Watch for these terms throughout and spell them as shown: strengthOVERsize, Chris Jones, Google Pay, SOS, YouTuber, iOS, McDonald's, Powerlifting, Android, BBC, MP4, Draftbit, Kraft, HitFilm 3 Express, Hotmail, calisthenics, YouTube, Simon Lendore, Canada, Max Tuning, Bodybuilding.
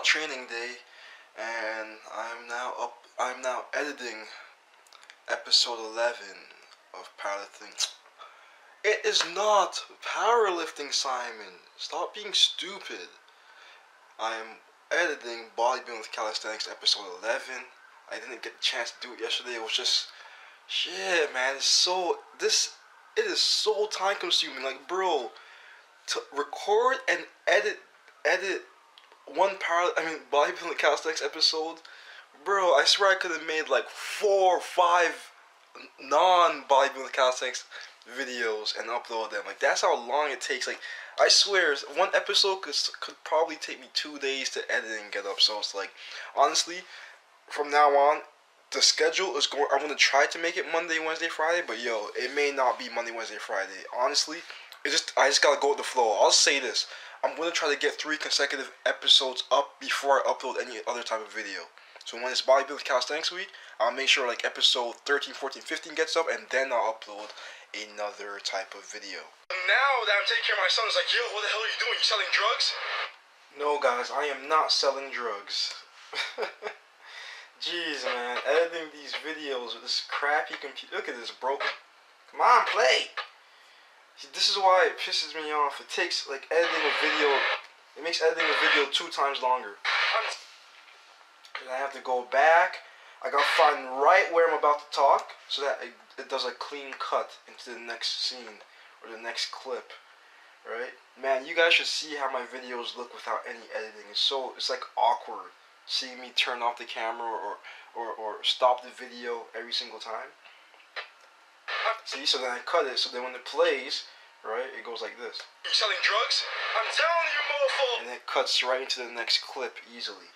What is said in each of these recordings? final training day, and I'm now editing episode 11 of powerlifting. It is not powerlifting, Simon. Stop being stupid. I am editing bodybuilding with calisthenics episode 11. I didn't get the chance to do it yesterday. It was just shit, man. It's it is so time consuming. Like, bro, to record and edit one bodybuilding calisthenics episode, bro, I swear I could have made like 4 or 5 non-bodybuilding calisthenics videos and upload them. Like, that's how long it takes. Like, I swear one episode could probably take me 2 days to edit and get up. So it's like, honestly, from now on, the schedule is going, I'm gonna try to make it Monday, Wednesday, Friday, but yo, it may not be Monday, Wednesday, Friday. Honestly, I just gotta go with the flow. I'll say this, I'm gonna try to get 3 consecutive episodes up before I upload any other type of video. So when it's bodybuilding calisthenics week, I'll make sure like episode 13, 14, 15 gets up, and then I'll upload another type of video. Now that I'm taking care of my son, it's like, yo, what the hell are you doing? You selling drugs? No, guys, I am not selling drugs. Jeez, man, editing these videos with this crappy computer. Look at this, broken. Come on, play. This is why it pisses me off. It takes, like, editing a video, it makes editing a video 2 times longer. And I have to go back. I gotta find right where I'm about to talk so that it does a clean cut into the next scene or the next clip, right? Man, you guys should see how my videos look without any editing. It's like awkward seeing me turn off the camera or stop the video every single time. See, so then I cut it, so then when it plays, right, it goes like this. You selling drugs? I'm telling you, mofo! And it cuts right into the next clip easily.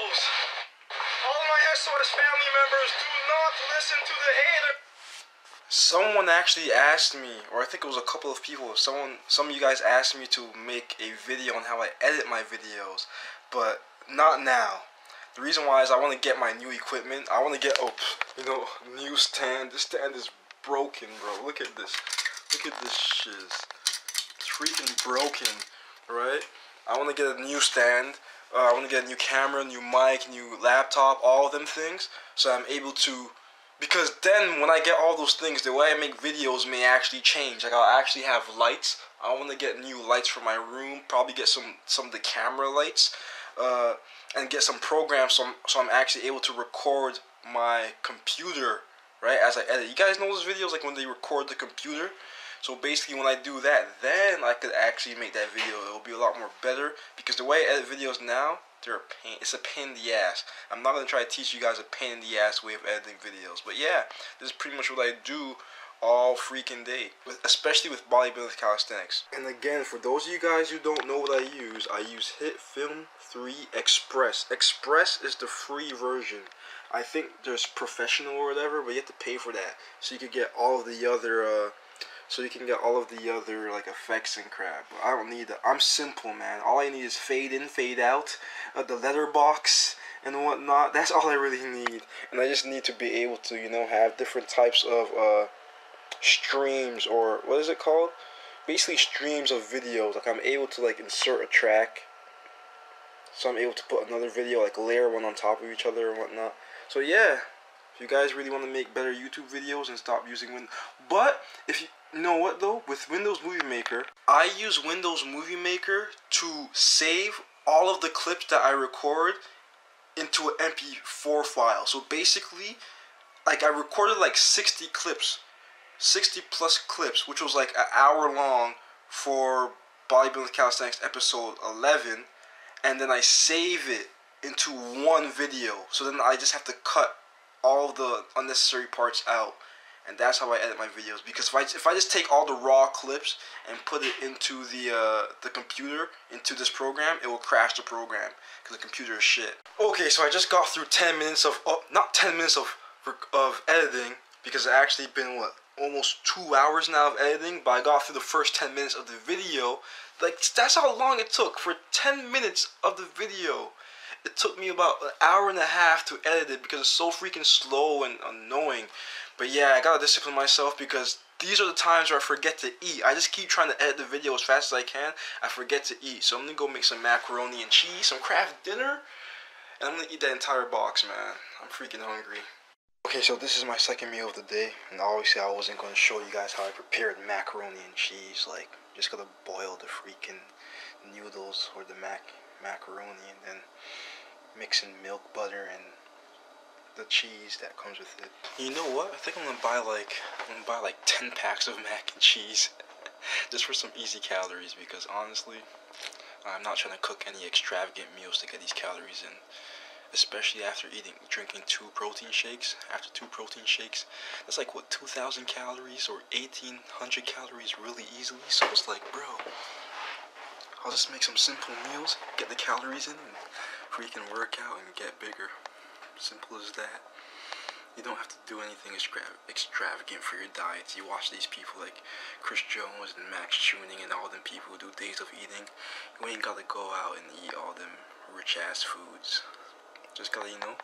All of my SOS family members, do not listen to the hater. Someone actually asked me, or I think it was a couple of people, some of you guys asked me to make a video on how I edit my videos, but not now. The reason why is I want to get my new equipment. I want to get, new stand. This stand is broken, bro. Look at this. Look at this shiz. It's freaking broken, right? I want to get a new stand. I want to get a new camera, new mic, new laptop, all of them things. So I'm able to, because then when I get all those things, the way I make videos may actually change. Like, I'll actually have lights. I want to get new lights for my room. Probably get some of the camera lights. And get some programs so I'm actually able to record my computer, right, as I edit. You guys know those videos, like when they record the computer? So basically when I do that, then I could actually make that video. It'll be a lot more better, because the way I edit videos now, it's a pain in the ass. I'm not going to try to teach you guys a pain in the ass way of editing videos. But yeah, this is pretty much what I do all freaking day, especially with bodybuilding calisthenics. And again, for those of you guys who don't know what I use HitFilm 3 Express. Express is the free version. I think there's professional or whatever, but you have to pay for that. So you can get all of the other, like, effects and crap. But I don't need that. I'm simple, man. All I need is fade in, fade out, the letterbox and whatnot. That's all I really need. And I just need to be able to, have different types of, streams, or what is it called, basically streams of videos. Like, I'm able to like insert a track, so I'm able to put another video, like layer one on top of each other and whatnot. So yeah, if you guys really want to make better YouTube videos and stop using Windows, but if you know what though, with Windows Movie Maker, I use Windows Movie Maker to save all of the clips that I record into an MP4 file. So basically, like, I recorded like 60 clips. 60 plus clips, which was like an hour long for bodybuilding calisthenics episode 11, and then I save it into one video. So then I just have to cut all the unnecessary parts out, and that's how I edit my videos. Because if I just take all the raw clips and put it into the computer, into this program, it will crash the program because the computer is shit. Okay, so I just got through 10 minutes of not 10 minutes of editing, because it's actually been what, almost 2 hours now of editing, but I got through the first 10 minutes of the video. Like, that's how long it took. For 10 minutes of the video, it took me about an hour and a half to edit it, because it's so freaking slow and annoying. But yeah, I gotta discipline myself, because These are the times where I forget to eat. I just keep trying to edit the video as fast as I can. I forget to eat. So I'm going to go make some macaroni and cheese, some Kraft dinner, and I'm going to eat that entire box, man. I'm freaking hungry. Okay, so this is my second meal of the day, and obviously I wasn't going to show you guys how I prepared macaroni and cheese. Like, just going to boil the freaking noodles or the macaroni and then mix in milk, butter, and the cheese that comes with it. You know what? I think I'm gonna buy like 10 packs of mac and cheese just for some easy calories, because honestly I'm not trying to cook any extravagant meals to get these calories in, especially after drinking 2 protein shakes. After 2 protein shakes, that's like what, 2,000 calories or 1,800 calories really easily. So it's like, bro, I'll just make some simple meals, get the calories in, and freaking work out and get bigger. Simple as that. You don't have to do anything extravagant for your diets. You watch these people like Chris Jones and Max Tuning and all them people who do days of eating. You ain't gotta go out and eat all them rich ass foods. Just gotta, you know,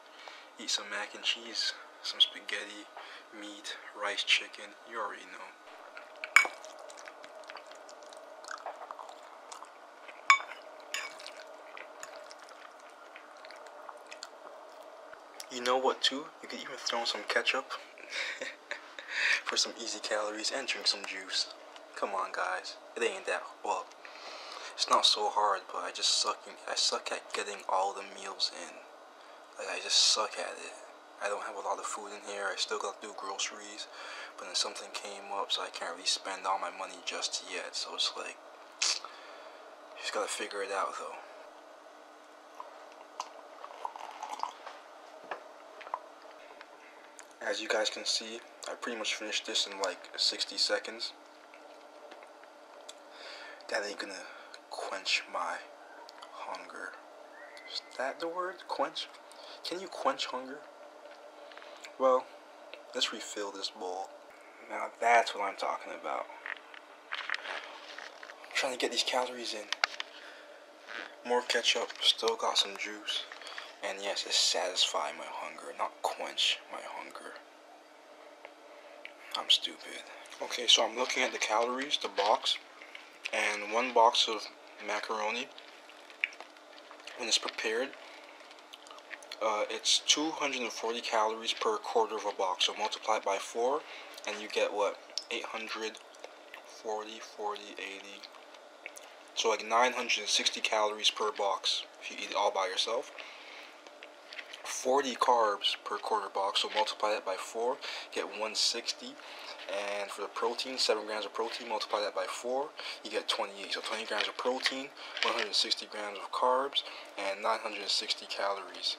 eat some mac and cheese, some spaghetti, meat, rice, chicken. You already know. You know what too? You could even throw in some ketchup for some easy calories and drink some juice. Come on, guys. It ain't that, well, it's not so hard, but I suck at getting all the meals in. Like, I just suck at it. I don't have a lot of food in here. I still gotta do groceries, but then something came up, so I can't really spend all my money just yet. So it's like, just gotta figure it out though. As you guys can see, I pretty much finished this in like 60 seconds. That ain't gonna quench my hunger. Is that the word? Quench? Can you quench hunger? Well, let's refill this bowl. Now that's what I'm talking about. I'm trying to get these calories in. More ketchup, still got some juice. And yes, it's satisfy my hunger, not quench my hunger. I'm stupid. Okay, so I'm looking at the calories, the box, and 1 box of macaroni, when it's prepared, it's 240 calories per quarter of a box. So multiply it by 4, and you get what? 840, 40, 80. So like 960 calories per box if you eat it all by yourself. 40 carbs per quarter box, so multiply that by 4, get 160. And for the protein, 7 grams of protein, multiply that by 4, you get 28. So 20 grams of protein, 160 grams of carbs, and 960 calories.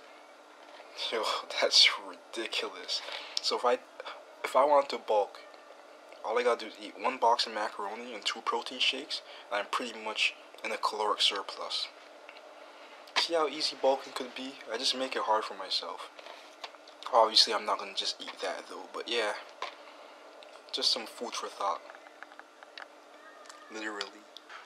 Yo, that's ridiculous. So if I want to bulk, all I gotta do is eat 1 box of macaroni and 2 protein shakes, and I'm pretty much in a caloric surplus. See how easy bulking could be? I just make it hard for myself. Obviously, I'm not gonna just eat that though, but yeah. Just some food for thought. Literally.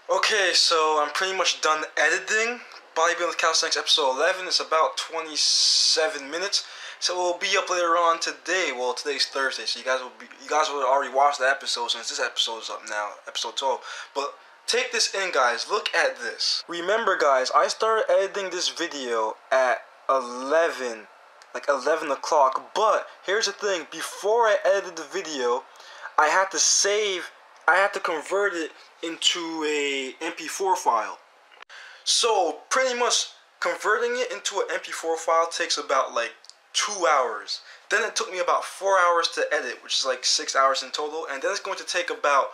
Okay, so I'm pretty much done editing. Bodybuilding Calisthenics episode 11. It's about 27 minutes. So we'll be up later on today. Well, today's Thursday, so you guys will already watch the episode since this episode is up now, episode 12. But take this in, guys. Look at this. Remember, guys, I started editing this video at 11 o'clock, but here's the thing. Before I edited the video, I had to convert it into a MP4 file. So pretty much converting it into an MP4 file takes about like 2 hours. Then it took me about 4 hours to edit, which is like 6 hours in total, and then it's going to take about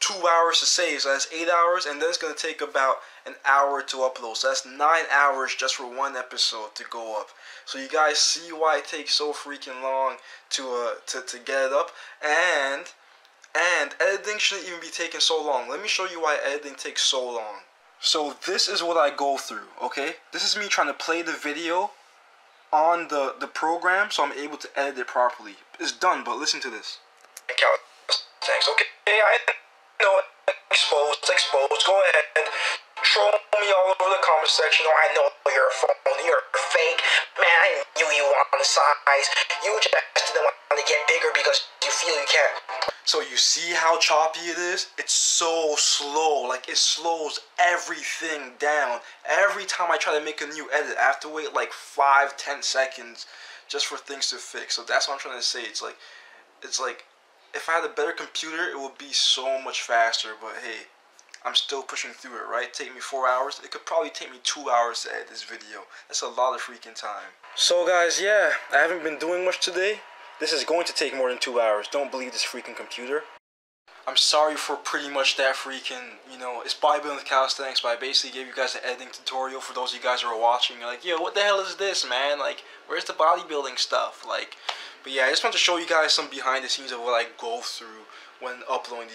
2 hours to save, so that's 8 hours, and then it's going to take about 1 hour to upload, so that's 9 hours just for 1 episode to go up. So you guys see why it takes so freaking long to get it up, and editing shouldn't even be taking so long. Let me show you why editing takes so long. So this is what I go through, okay? This is me trying to play the video on the program so I'm able to edit it properly. It's done, but listen to this. Thanks, okay, Exposed. Go ahead and troll me all over the comment section. Oh, I know you're a phony, you're fake. Man, I knew you on the size. You just didn't want to get bigger because you feeling care. So you see how choppy it is? It's so slow, like it slows everything down. Every time I try to make a new edit, I have to wait like 5-10 seconds just for things to fix. So that's what I'm trying to say. It's like if I had a better computer, it would be so much faster, but hey, I'm still pushing through it, right? Take me 4 hours. It could probably take me 2 hours to edit this video. That's a lot of freaking time. So guys, yeah, I haven't been doing much today. This is going to take more than 2 hours. Don't believe this freaking computer. I'm sorry for pretty much that freaking, you know, it's bodybuilding with calisthenics, but I basically gave you guys an editing tutorial for those of you guys who are watching. You're like, yo, what the hell is this, man? Like, where's the bodybuilding stuff? Like, but yeah, I just want to show you guys some behind the scenes of what I go through when uploading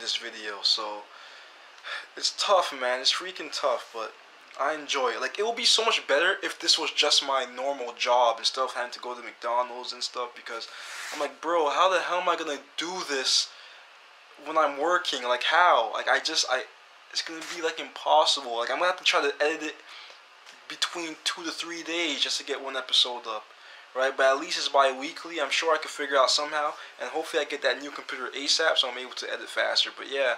this video. So it's tough, man. It's freaking tough, but I enjoy it. Like, it would be so much better if this was just my normal job instead of having to go to McDonald's and stuff, because I'm like, bro, how the hell am I gonna do this when I'm working? Like, how? Like, it's gonna be like impossible. Like, I'm gonna have to try to edit it between 2 to 3 days just to get one episode up, right? But at least it's bi-weekly. I'm sure I could figure out somehow, and hopefully I get that new computer ASAP so I'm able to edit faster. But yeah,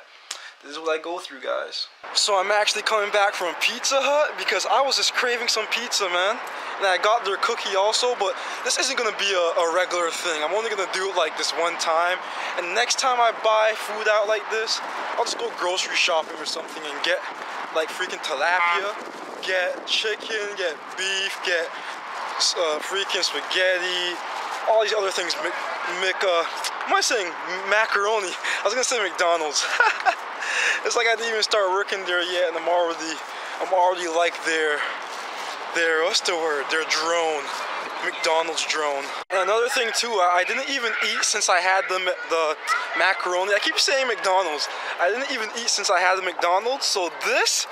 this is what I go through, guys. So I'm actually coming back from Pizza Hut because I was just craving some pizza, man. And I got their cookie also, but this isn't gonna be a regular thing. I'm only gonna do it like this one time. And next time I buy food out like this, I'll just go grocery shopping or something and get like freaking tilapia, get chicken, get beef, get freaking spaghetti, all these other things. Am I saying macaroni? I was gonna say McDonald's. It's like I didn't even start working there yet, and I'm already like their what's the word? Their drone, McDonald's drone. And another thing too, I didn't even eat since I had the macaroni. I keep saying McDonald's. I didn't even eat since I had the McDonald's, so this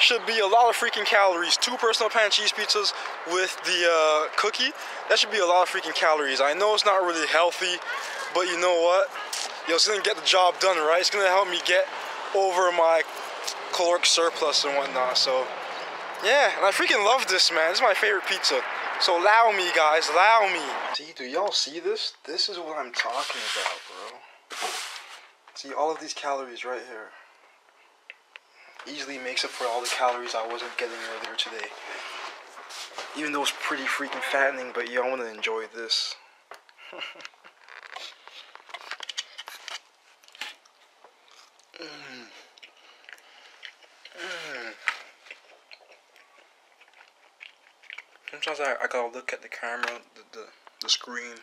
should be a lot of freaking calories. 2 personal pan cheese pizzas with the cookie. That should be a lot of freaking calories. I know it's not really healthy, but you know what? Yo, it's gonna get the job done, right? It's gonna help me get over my caloric surplus and whatnot. So yeah, and I freaking love this, man. This is my favorite pizza. So allow me, guys, allow me. See, do y'all see this? This is what I'm talking about, bro. See, all of these calories right here easily makes up for all the calories I wasn't getting earlier today. Even though it's pretty freaking fattening, but y'all wanna enjoy this. Sometimes I gotta look at the camera, the screen,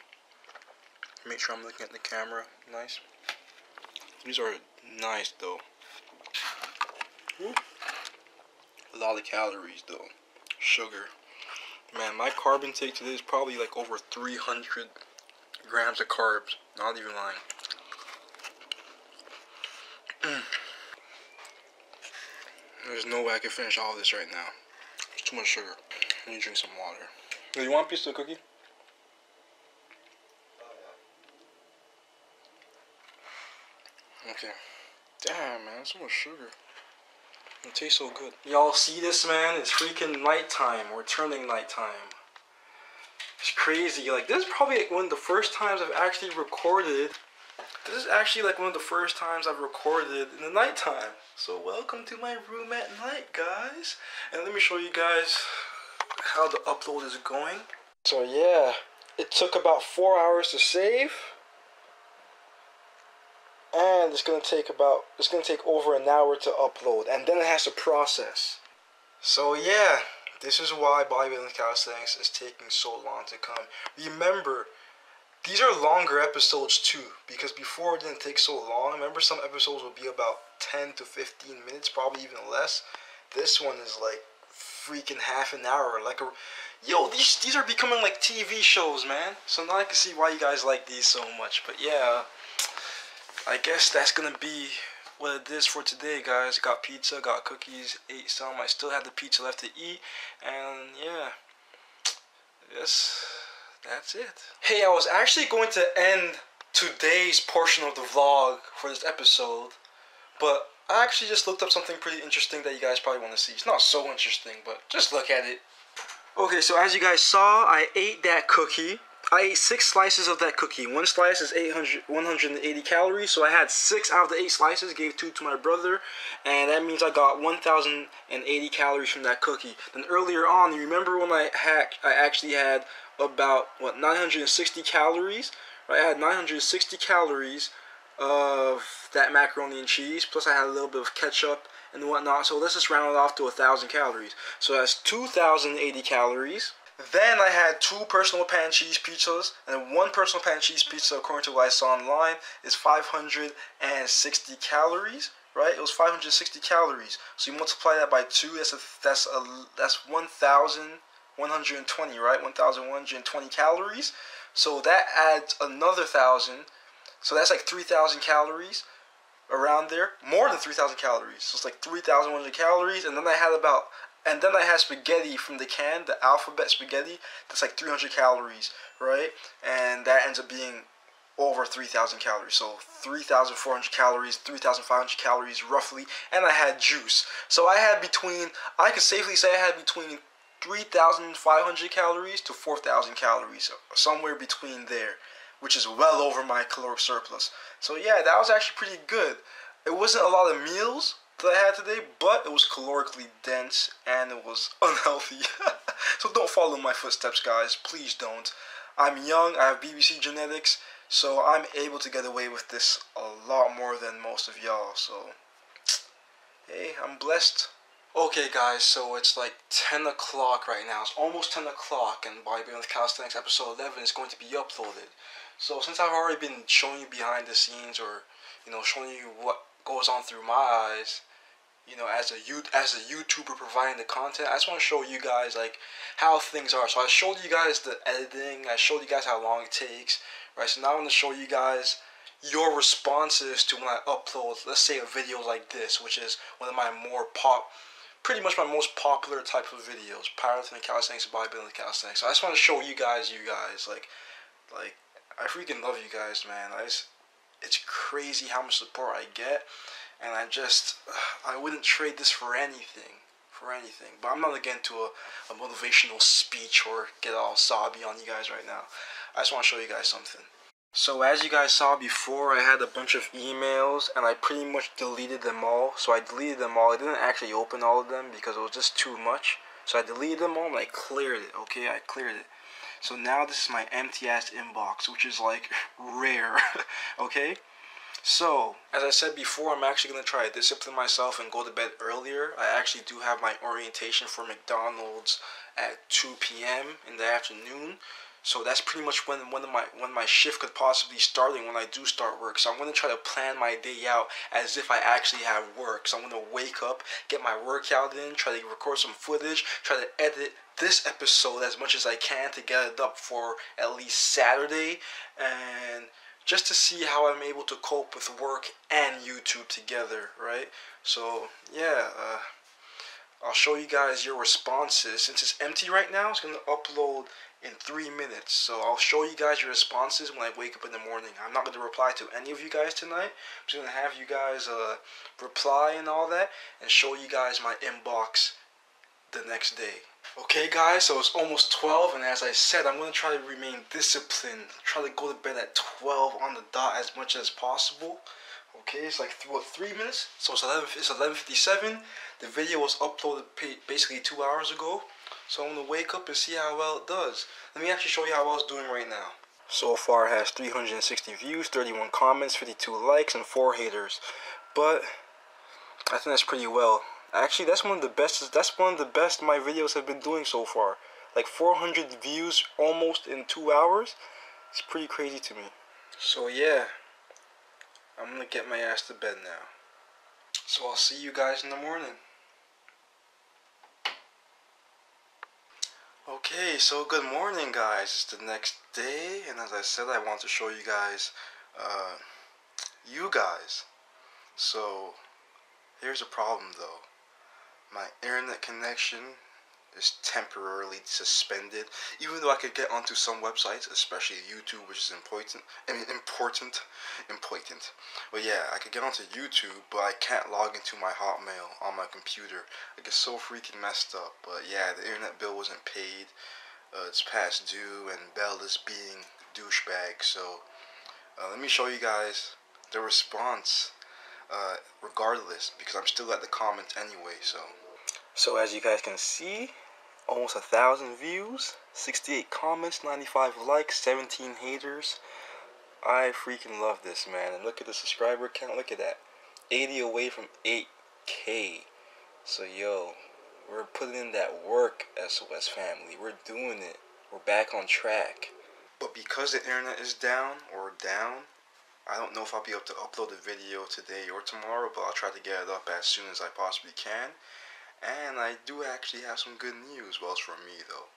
make sure I'm looking at the camera. Nice. These are nice though. A lot of calories though. Sugar. Man, my carb intake today is probably like over 300 grams of carbs. Not even lying. There's no way I can finish all of this right now. There's too much sugar. I need to drink some water. Do you want a piece of the cookie? Okay. Damn, man, so much sugar. It tastes so good. Y'all see this, man? It's freaking nighttime. We're turning nighttime. It's crazy. Like, this is probably like one of the first times I've actually recorded. This is actually like one of the first times I've recorded in the nighttime. So welcome to my room at night, guys. And let me show you guys how the upload is going. So yeah, it took about 4 hours to save. And it's gonna take over an hour to upload, and then it has to process. So yeah, this is why bodybuilding calisthenics is taking so long to come. Remember, these are longer episodes too, because before it didn't take so long. Remember, some episodes would be about 10 to 15 minutes, probably even less. This one is like freaking half an hour. Like a, yo, these are becoming like TV shows, man. So now I can see why you guys like these so much. But yeah, I guess that's gonna be what it is for today, guys. Got pizza, got cookies, ate some. I still had the pizza left to eat, and yeah, yes, that's it. Hey, I was actually going to end today's portion of the vlog for this episode, but I actually just looked up something pretty interesting that you guys probably want to see. It's not so interesting, but just look at it. Okay, so as you guys saw, I ate that cookie. I ate 6 slices of that cookie. One slice is 180 calories, so I had 6 out of the 8 slices, gave 2 to my brother, and that means I got 1,080 calories from that cookie. Then earlier on, you remember when I actually had about, what, 960 calories? Right? I had 960 calories of that macaroni and cheese, plus I had a little bit of ketchup and whatnot, so let's just round it off to 1,000 calories. So that's 2,080 calories. Then I had 2 personal pan cheese pizzas, and 1 personal pan cheese pizza, according to what I saw online, is 560 calories, right? It was 560 calories. So you multiply that by 2, that's 1,120, right? 1,120 calories. So that adds another 1,000. So that's like 3,000 calories around there. More than 3,000 calories. So it's like 3,100 calories, and then I had about... And then I had spaghetti from the can, the alphabet spaghetti, that's like 300 calories, right? And that ends up being over 3,000 calories. So 3,400 calories, 3,500 calories roughly. And I had juice. So I had between, I could safely say I had between 3,500 calories to 4,000 calories. Somewhere between there, which is well over my caloric surplus. So yeah, that was actually pretty good. It wasn't a lot of meals that I had today, but it was calorically dense and it was unhealthy. So don't follow my footsteps, guys. Please don't. I'm young, I have BBC genetics, so I'm able to get away with this a lot more than most of y'all, so hey, I'm blessed. Okay guys, so it's like 10 o'clock right now. It's almost 10 o'clock and Bodybuilding with Calisthenics episode 11 is going to be uploaded. So since I've already been showing you behind the scenes, or you know, showing you what goes on through my eyes, you know, as a YouTuber providing the content, I just want to show you guys like how things are. So I showed you guys the editing, I showed you guys how long it takes, right? So now I'm going to show you guys your responses to when I upload, let's say, a video like this, which is one of my more pretty much my most popular type of videos, powerlifting, calisthenics, bodybuilding, calisthenics. So I just want to show you guys, like I freaking love you guys, man. It's crazy how much support I get, and I wouldn't trade this for anything, but I'm not gonna get into a motivational speech or get all sobby on you guys right now. I just want to show you guys something. So as you guys saw before, I had a bunch of emails and I pretty much deleted them all. I didn't actually open all of them because it was just too much, so I deleted them all and I cleared it. Okay, I cleared it. So now this is my empty ass inbox, which is like rare. Okay, so as I said before, I'm actually going to try to discipline myself and go to bed earlier. I actually do have my orientation for McDonald's at 2 p.m. in the afternoon, so that's pretty much when my shift could possibly start, and when I do start work. So I'm going to try to plan my day out as if I actually have work. So I'm going to wake up, get my workout in, try to record some footage, try to edit this episode as much as I can to get it up for at least Saturday, and just to see how I'm able to cope with work and YouTube together, right? So yeah, I'll show you guys your responses. Since it's empty right now, it's gonna upload in 3 minutes, so I'll show you guys your responses when I wake up in the morning. I'm not going to reply to any of you guys tonight. I'm just going to have you guys reply and all that, and show you guys my inbox the next day. Okay guys, so it's almost 12, and as I said, I'm going to try to remain disciplined, try to go to bed at 12 on the dot as much as possible. Okay, it's like what, 3 minutes, so it's 11:57. The video was uploaded basically 2 hours ago, so I'm going to wake up and see how well it does. Let me actually show you how well it's doing right now. So far it has 360 views, 31 comments, 52 likes, and 4 haters, but I think that's pretty well. Actually, that's one of the best my videos have been doing so far. Like 400 views almost in 2 hours. It's pretty crazy to me. So yeah, I'm gonna get my ass to bed now. So I'll see you guys in the morning. Okay, so good morning guys. It's the next day, and as I said, I want to show you guys So here's a problem though. My internet connection is temporarily suspended, even though I could get onto some websites, especially YouTube, which is important. But yeah, I could get onto YouTube, but I can't log into my Hotmail on my computer. I get so freaking messed up. But yeah, the internet bill wasn't paid. It's past due, and Bell is being a douchebag. So let me show you guys the response regardless, because I'm still at the comments anyway. So as you guys can see, almost 1,000 views, 68 comments, 95 likes, 17 haters. I freaking love this, man. And look at the subscriber count. Look at that, 80 away from 8K. So yo, we're putting in that work, SOS family. We're doing it. We're back on track. But because the internet is down, I don't know if I'll be able to upload a video today or tomorrow, but I'll try to get it up as soon as I possibly can. And I do actually have some good news. Well, it's for me though.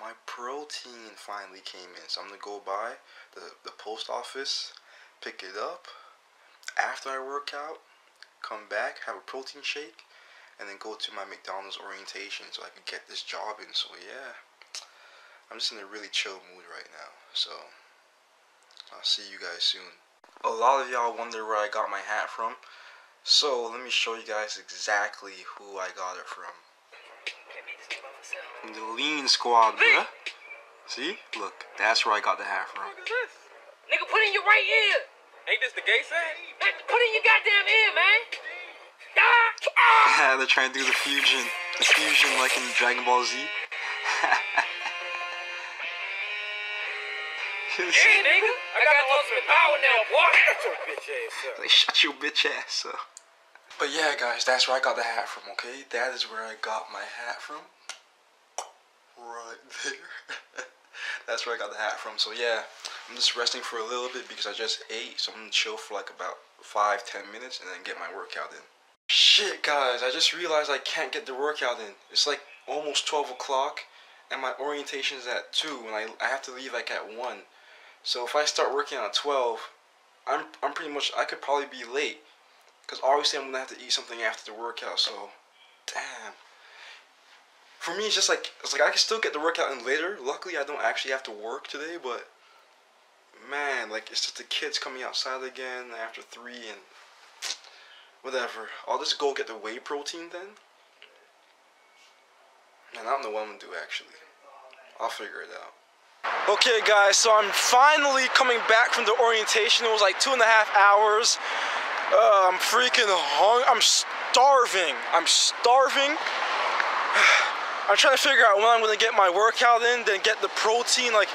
My protein finally came in, so I'm gonna go by the post office, pick it up after I work out, come back, have a protein shake, and then go to my McDonald's orientation so I can get this job in. So yeah, I'm just in a really chill mood right now. So I'll see you guys soon. A lot of y'all wonder where I got my hat from. So let me show you guys exactly who I got it from. The Lean Squad, bruh. See? Look, that's where I got the hat from. What the fuck is this? Nigga, put in your right ear. Ain't this the gay side? Put in your goddamn ear, man. Ah! They're trying to do the fusion. The fusion like in Dragon Ball Z. Yeah, nigga. I got the ultimate power now, boy. Shut your bitch ass up. Like, shut your bitch ass up. But yeah, guys, that's where I got the hat from, okay? That is where I got my hat from. Right there. That's where I got the hat from. So yeah, I'm just resting for a little bit because I just ate. So I'm going to chill for like about 5-10 minutes and then get my workout in. Shit, guys, I just realized I can't get the workout in. It's like almost 12 o'clock and my orientation is at 2 and I have to leave like at 1. So if I start working at 12, I'm pretty much, I could probably be late. Because obviously I'm going to have to eat something after the workout, so, damn. For me, it's like I can still get the workout in later. Luckily, I don't actually have to work today, but, man, like, it's just the kids coming outside again after 3 and whatever. I'll just go get the whey protein then. And I don't know what I'm going to do, actually. I'll figure it out. Okay guys, so I'm finally coming back from the orientation. It was like 2.5 hours. I'm freaking hungry. I'm starving. I'm trying to figure out when I'm gonna get my workout in, then get the protein. Like,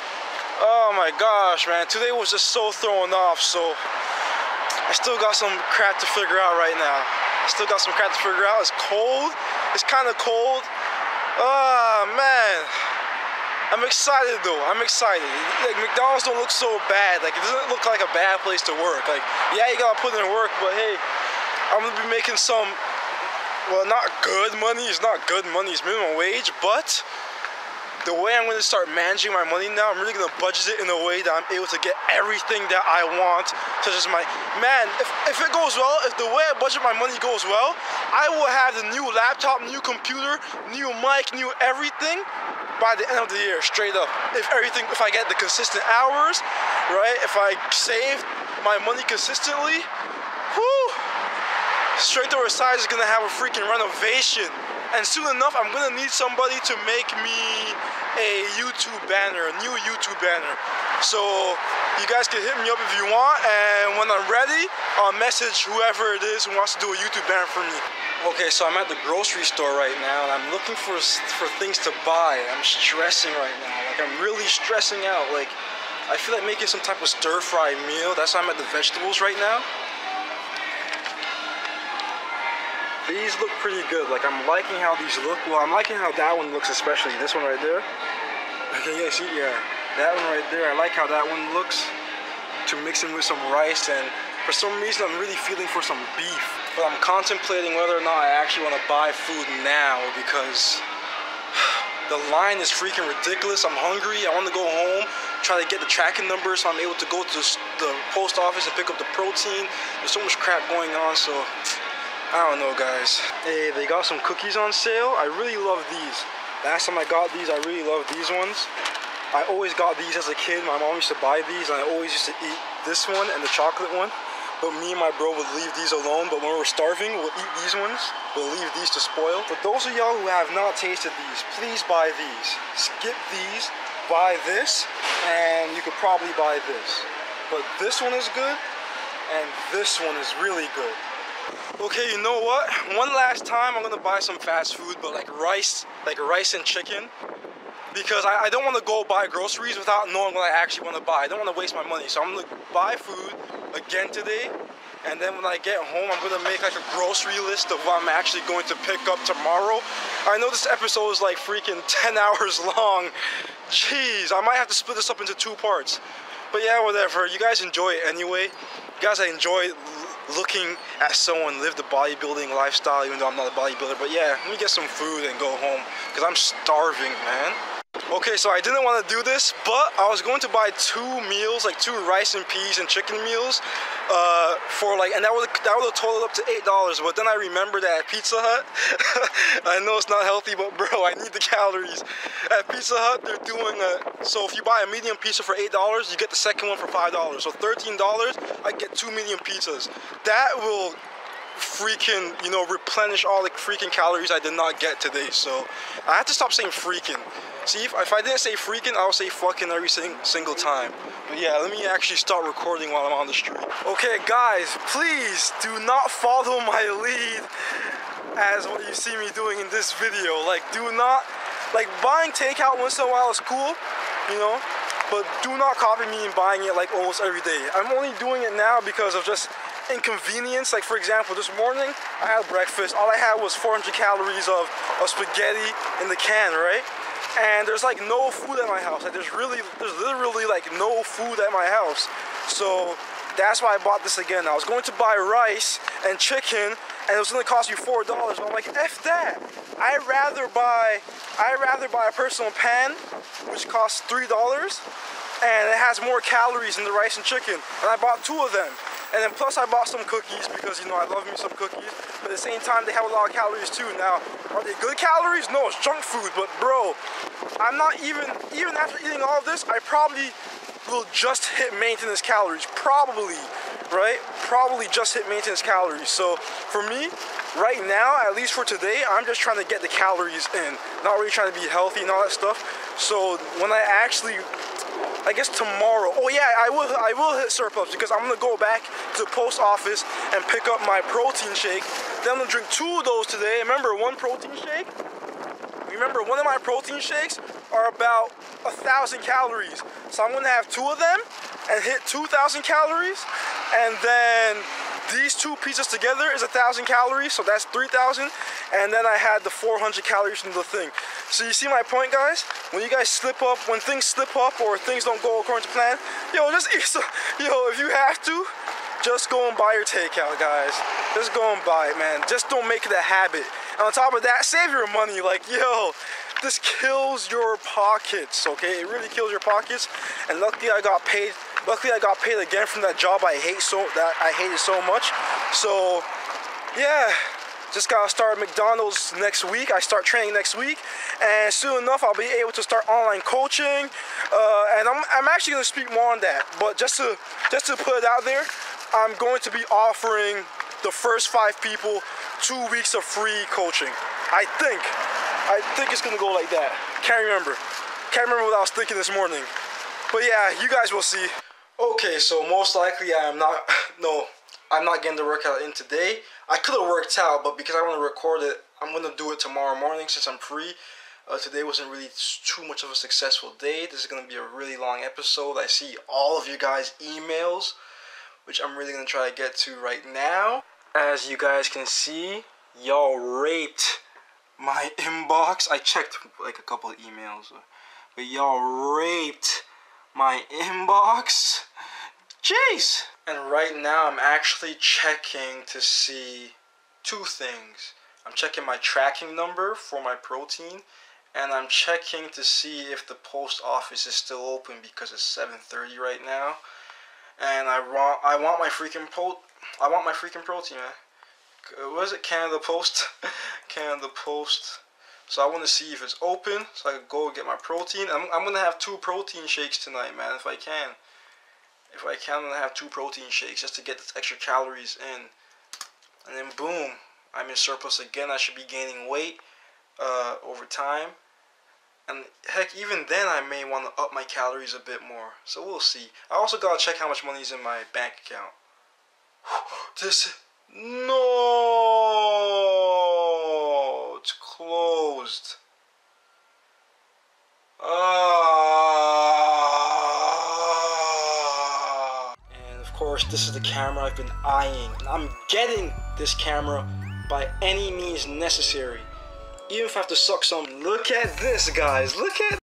oh my gosh, man, today was just so thrown off. So I still got some crap to figure out right now. It's cold. It's kind of cold. Ah, man. I'm excited though, I'm excited. Like, McDonald's don't look so bad. Like, it doesn't look like a bad place to work. Like, yeah, you gotta put in work, but hey, I'm gonna be making some, well, not good money. It's not good money, it's minimum wage, but the way I'm gonna start managing my money now, I'm really gonna budget it in a way that I'm able to get everything that I want, such as my, man, if it goes well, if the way I budget my money goes well, I will have the new laptop, new computer, new mic, new everything, by the end of the year, straight up. If I get the consistent hours, right? If I save my money consistently, whoo! strengthOVERsize is gonna have a freaking renovation. And soon enough, I'm gonna need somebody to make me a YouTube banner, a new YouTube banner. So you guys can hit me up if you want, and when I'm ready, I'll message whoever it is who wants to do a YouTube banner for me. Okay, so I'm at the grocery store right now, and I'm looking for things to buy. I'm stressing right now. Like, I'm really stressing out. Like, I feel like making some type of stir-fry meal. That's why I'm at the vegetables right now. These look pretty good. Like, I'm liking how these look. Well, I'm liking how that one looks, especially this one right there. Okay, yeah, see, yeah. That one right there, I like how that one looks. To mix in with some rice, and for some reason, I'm really feeling for some beef. But I'm contemplating whether or not I actually want to buy food now because the line is freaking ridiculous. I'm hungry. I want to go home, try to get the tracking number so I'm able to go to the post office and pick up the protein. There's so much crap going on, so I don't know, guys. Hey, they got some cookies on sale. I really love these. Last time I got these, I really loved these ones. I always got these as a kid. My mom used to buy these, and I always used to eat this one and the chocolate one. But me and my bro would leave these alone, but when we're starving, we'll eat these ones. We'll leave these to spoil. For those of y'all who have not tasted these, please buy these. Skip these, buy this, and you could probably buy this. But this one is good, and this one is really good. Okay, you know what? One last time, I'm gonna buy some fast food, but like rice and chicken. Because I don't want to go buy groceries without knowing what I actually want to buy. I don't want to waste my money. So I'm going to buy food again today. And then when I get home, I'm going to make like a grocery list of what I'm actually going to pick up tomorrow. I know this episode is like freaking 10 hours long. Jeez, I might have to split this up into 2 parts. But yeah, whatever. You guys enjoy it anyway. You guys, I enjoy looking at someone live the bodybuilding lifestyle, even though I'm not a bodybuilder. But yeah, let me get some food and go home because I'm starving, man. Okay, so I didn't want to do this, but I was going to buy 2 meals, like 2 rice and peas and chicken meals, for like, and that would have totaled up to $8. But then I remembered that at Pizza Hut, I know it's not healthy, but bro, I need the calories. At Pizza Hut, they're doing so if you buy a medium pizza for $8, you get the second one for $5. So $13, I get 2 medium pizzas. That will freaking, you know, replenish all the freaking calories I did not get today. So I have to stop saying freaking. See, if I didn't say freaking, I'll say fucking every single time. But yeah, let me actually start recording while I'm on the street. Okay, guys, please do not follow my lead as what you see me doing in this video. Like, do not, like, buying takeout once in a while is cool, you know, but do not copy me in buying it like almost every day. I'm only doing it now because of just inconvenience. Like, for example, this morning I had breakfast. All I had was 400 calories of spaghetti in the can, right? And there's like no food at my house. Like, there's literally like no food at my house. So that's why I bought this again. I was going to buy rice and chicken, and it was gonna cost you $4. But I'm like, F that. I'd rather buy a personal pan, which costs $3, and it has more calories than the rice and chicken. And I bought 2 of them. And then plus I bought some cookies because, you know, I love me some cookies. But at the same time, they have a lot of calories too. Now, are they good calories? No, it's junk food. But bro, I'm not even after eating all of this, I probably will just hit maintenance calories. Probably, right? Probably just hit maintenance calories. So for me, right now, at least for today, I'm just trying to get the calories in. Not really trying to be healthy and all that stuff. So when I actually, I guess tomorrow, oh yeah, I will hit surplus because I'm gonna go back to the post office and pick up my protein shake. Then I'm gonna drink 2 of those today. Remember, 1 protein shake? Remember, 1 of my protein shakes are about 1,000 calories. So I'm gonna have 2 of them and hit 2,000 calories. And then these 2 pieces together is 1,000 calories, so that's 3,000. And then I had the 400 calories from the thing. So you see my point, guys? When you guys slip up, when things slip up or things don't go according to plan, yo, just eat some, yo, if you have to, just go and buy your takeout, guys. Just go and buy it, man. Just don't make it a habit. And on top of that, save your money. Like, yo, this kills your pockets, okay? It really kills your pockets. And luckily I got paid. Luckily, I got paid again from that job I hated so much. So, yeah, just gotta start McDonald's next week. I start training next week, and soon enough, I'll be able to start online coaching. And I'm actually gonna speak more on that. But just to put it out there, I'm going to be offering the first 5 people 2 weeks of free coaching. I think it's gonna go like that. Can't remember what I was thinking this morning. But yeah, you guys will see. Okay, so most likely I'm not getting the workout in today. I could have worked out, but because I want to record it, I'm going to do it tomorrow morning since I'm free. Today wasn't really too much of a successful day. This is going to be a really long episode. I see all of you guys' emails, which I'm really going to try to get to right now. As you guys can see, y'all raped my inbox. I checked like a couple of emails, but y'all raped my inbox. Jeez. And right now I'm actually checking to see 2 things. I'm checking my tracking number for my protein, and I'm checking to see if the post office is still open because it's 7:30 right now. And I want my freaking protein, man. What is it? Canada Post. Canada Post. So I want to see if it's open so I can go get my protein. I'm going to have 2 protein shakes tonight, man, if I can. If I can, I have 2 protein shakes just to get the extra calories in. And then boom, I'm in surplus again. I should be gaining weight over time. And heck, even then I may want to up my calories a bit more. So we'll see. I also gotta check how much money is in my bank account. This... No! It's closed. And of course, this is the camera I've been eyeing. And I'm getting this camera by any means necessary. Even if I have to suck some. Look at this, guys. Look at